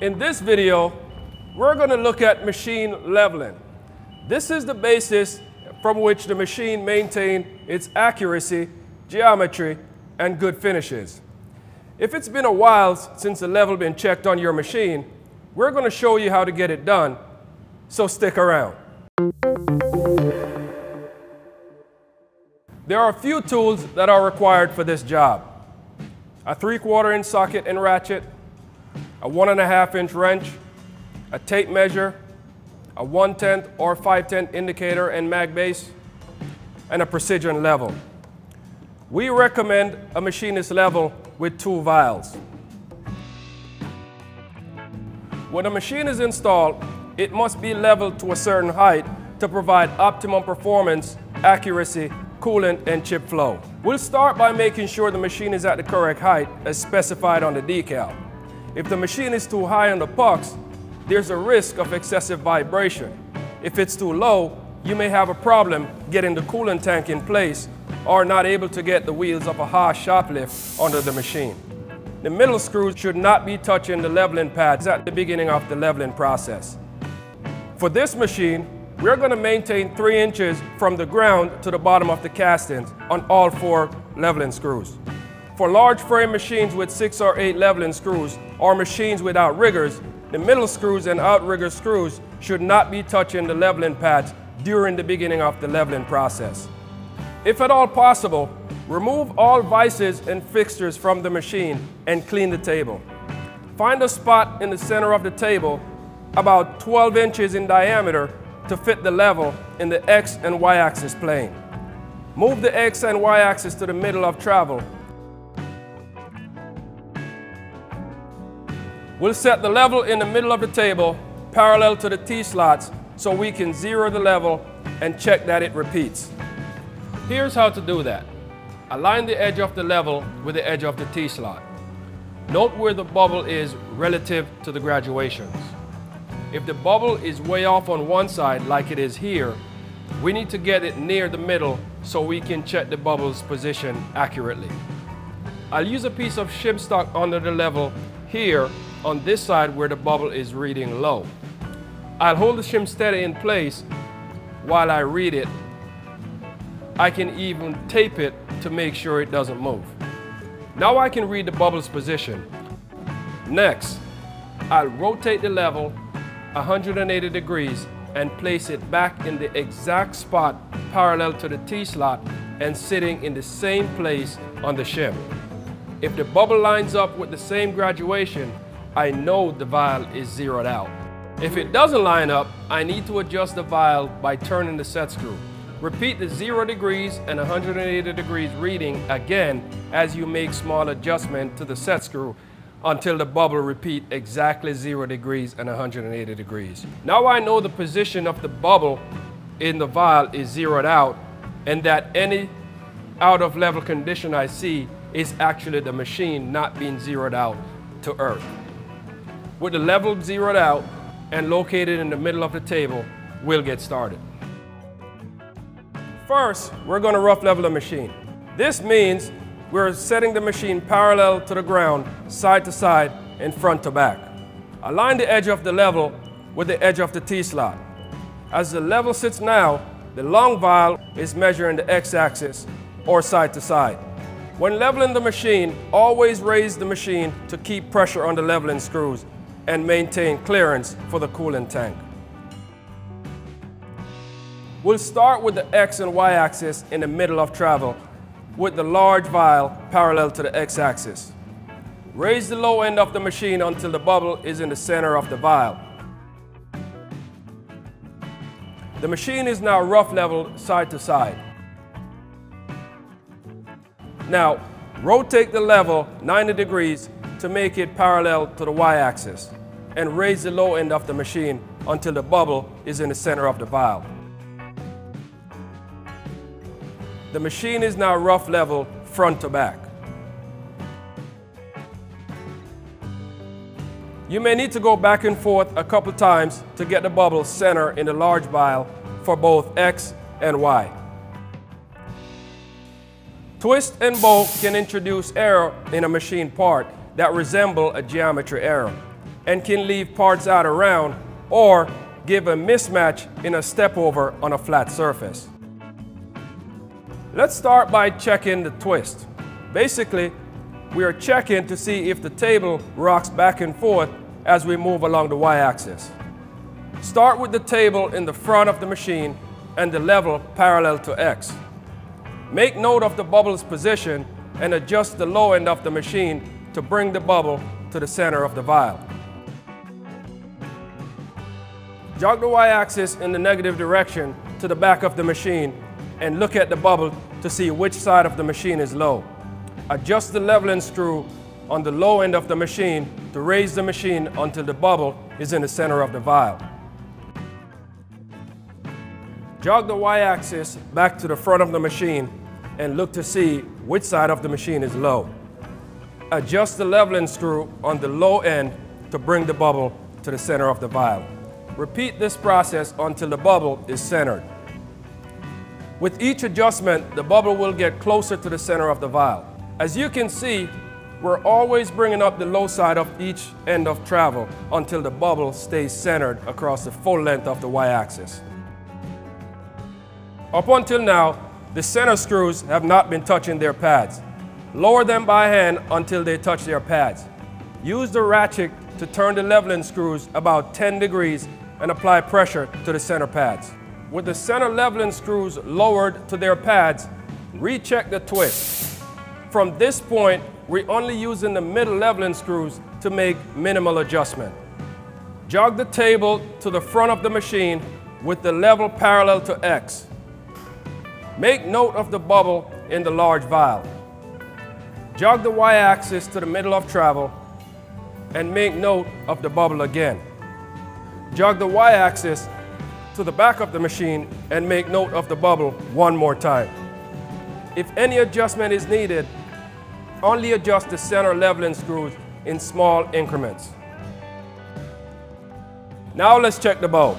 In this video, we're going to look at machine leveling. This is the basis from which the machine maintains its accuracy, geometry, and good finishes. If it's been a while since the level been checked on your machine, we're going to show you how to get it done, so stick around. There are a few tools that are required for this job. A 3/4 inch socket and ratchet, a 1.5 inch wrench, a tape measure, a 1/10 or 5/10 indicator and mag base, and a precision level. We recommend a machinist level with 2 vials. When a machine is installed, it must be leveled to a certain height to provide optimum performance, accuracy, coolant, and chip flow. We'll start by making sure the machine is at the correct height as specified on the decal. If the machine is too high on the pucks, there's a risk of excessive vibration. If it's too low, you may have a problem getting the coolant tank in place or not able to get the wheels of a Haas shop lift under the machine. The middle screws should not be touching the leveling pads at the beginning of the leveling process. For this machine, we're going to maintain 3 inches from the ground to the bottom of the castings on all 4 leveling screws. For large frame machines with 6 or 8 leveling screws, or machines with outriggers, the middle screws and outrigger screws should not be touching the leveling pads during the beginning of the leveling process. If at all possible, remove all vices and fixtures from the machine and clean the table. Find a spot in the center of the table, about 12 inches in diameter, to fit the level in the X and Y axis plane. Move the X and Y axis to the middle of travel. We'll set the level in the middle of the table parallel to the T-slots so we can zero the level and check that it repeats. Here's how to do that. Align the edge of the level with the edge of the T-slot. Note where the bubble is relative to the graduations. If the bubble is way off on one side like it is here, we need to get it near the middle so we can check the bubble's position accurately. I'll use a piece of shim stock under the level here on this side where the bubble is reading low. I'll hold the shim steady in place while I read it. I can even tape it to make sure it doesn't move. Now I can read the bubble's position. Next, I'll rotate the level 180 degrees and place it back in the exact spot parallel to the T-slot and sitting in the same place on the shim. If the bubble lines up with the same graduation, I know the vial is zeroed out. If it doesn't line up, I need to adjust the vial by turning the set screw. Repeat the 0 degrees and 180 degrees reading again as you make small adjustments to the set screw until the bubble repeats exactly 0 degrees and 180 degrees. Now I know the position of the bubble in the vial is zeroed out and that any out of level condition I see is actually the machine not being zeroed out to earth. With the level zeroed out and located in the middle of the table, we'll get started. First, we're going to rough level the machine. This means we're setting the machine parallel to the ground, side to side, and front to back. Align the edge of the level with the edge of the T-slot. As the level sits now, the long vial is measuring the X-axis or side to side. When leveling the machine, always raise the machine to keep pressure on the leveling screws and maintain clearance for the coolant tank. We'll start with the X and Y axis in the middle of travel with the large vial parallel to the X axis. Raise the low end of the machine until the bubble is in the center of the vial. The machine is now rough leveled side to side. Now, rotate the level 90 degrees to make it parallel to the Y-axis and raise the low end of the machine until the bubble is in the center of the vial. The machine is now rough leveled front to back. You may need to go back and forth a couple times to get the bubble center in the large vial for both X and Y. Twist and bow can introduce error in a machine part that resemble a geometry error. and can leave parts out around or give a mismatch in a step over on a flat surface. Let's start by checking the twist. Basically, we are checking to see if the table rocks back and forth as we move along the y-axis. Start with the table in the front of the machine and the level parallel to X. Make note of the bubble's position and adjust the low end of the machine to bring the bubble to the center of the vial. Jog the y-axis in the negative direction to the back of the machine and look at the bubble to see which side of the machine is low. Adjust the leveling screw on the low end of the machine to raise the machine until the bubble is in the center of the vial. Jog the y-axis back to the front of the machine and look to see which side of the machine is low. Adjust the leveling screw on the low end to bring the bubble to the center of the vial. Repeat this process until the bubble is centered. With each adjustment, the bubble will get closer to the center of the vial. As you can see, we're always bringing up the low side of each end of travel until the bubble stays centered across the full length of the y-axis. Up until now, the center screws have not been touching their pads. Lower them by hand until they touch their pads. Use the ratchet to turn the leveling screws about 10 degrees and apply pressure to the center pads. With the center leveling screws lowered to their pads, recheck the twist. From this point, we're only using the middle leveling screws to make minimal adjustment. Jog the table to the front of the machine with the level parallel to X. Make note of the bubble in the large vial. Jog the y-axis to the middle of travel and make note of the bubble again. Jog the y-axis to the back of the machine and make note of the bubble one more time. If any adjustment is needed, only adjust the center leveling screws in small increments. Now let's check the bowl.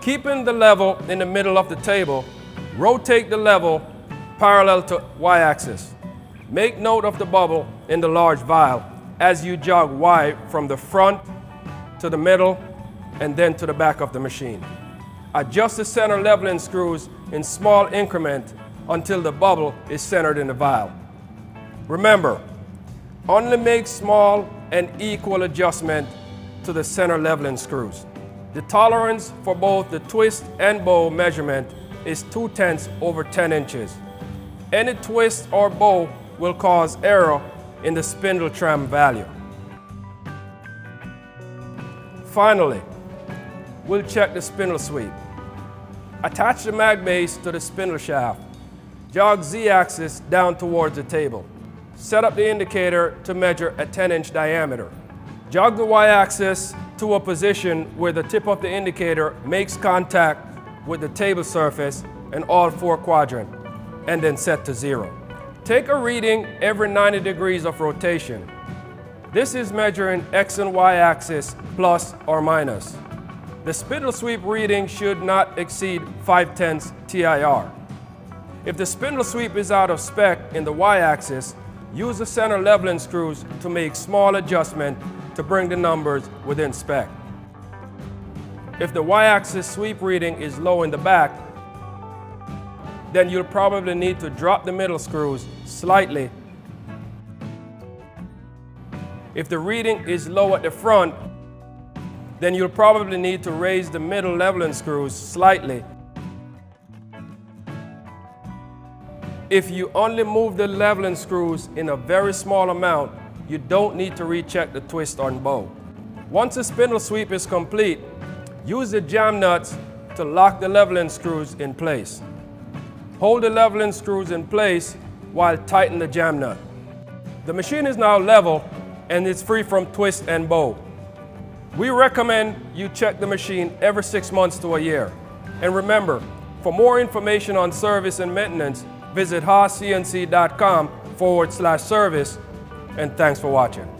Keeping the level in the middle of the table, rotate the level parallel to y-axis. Make note of the bubble in the large vial as you jog Y from the front to the middle and then to the back of the machine. Adjust the center leveling screws in small increment until the bubble is centered in the vial. Remember, only make small and equal adjustment to the center leveling screws. The tolerance for both the twist and bowl measurement is 2/10 over 10 inches. Any twist or bowl will cause error in the spindle tram value. Finally, we'll check the spindle sweep. Attach the mag base to the spindle shaft. Jog Z-axis down towards the table. Set up the indicator to measure a 10-inch diameter. Jog the Y-axis to a position where the tip of the indicator makes contact with the table surface in all four quadrants, and then set to 0. Take a reading every 90 degrees of rotation. This is measuring X and Y axis plus or minus. The spindle sweep reading should not exceed 5/10 TIR. If the spindle sweep is out of spec in the Y axis, use the center leveling screws to make small adjustment to bring the numbers within spec. If the Y axis sweep reading is low in the back, then you'll probably need to drop the middle screws slightly. If the reading is low at the front, then you'll probably need to raise the middle leveling screws slightly. If you only move the leveling screws in a very small amount, you don't need to recheck the twist on bow. Once the spindle sweep is complete, use the jam nuts to lock the leveling screws in place. Hold the leveling screws in place while tighten the jam nut. The machine is now level and it's free from twist and bow. We recommend you check the machine every 6 months to a year. And remember, for more information on service and maintenance, visit haascnc.com/service, and thanks for watching.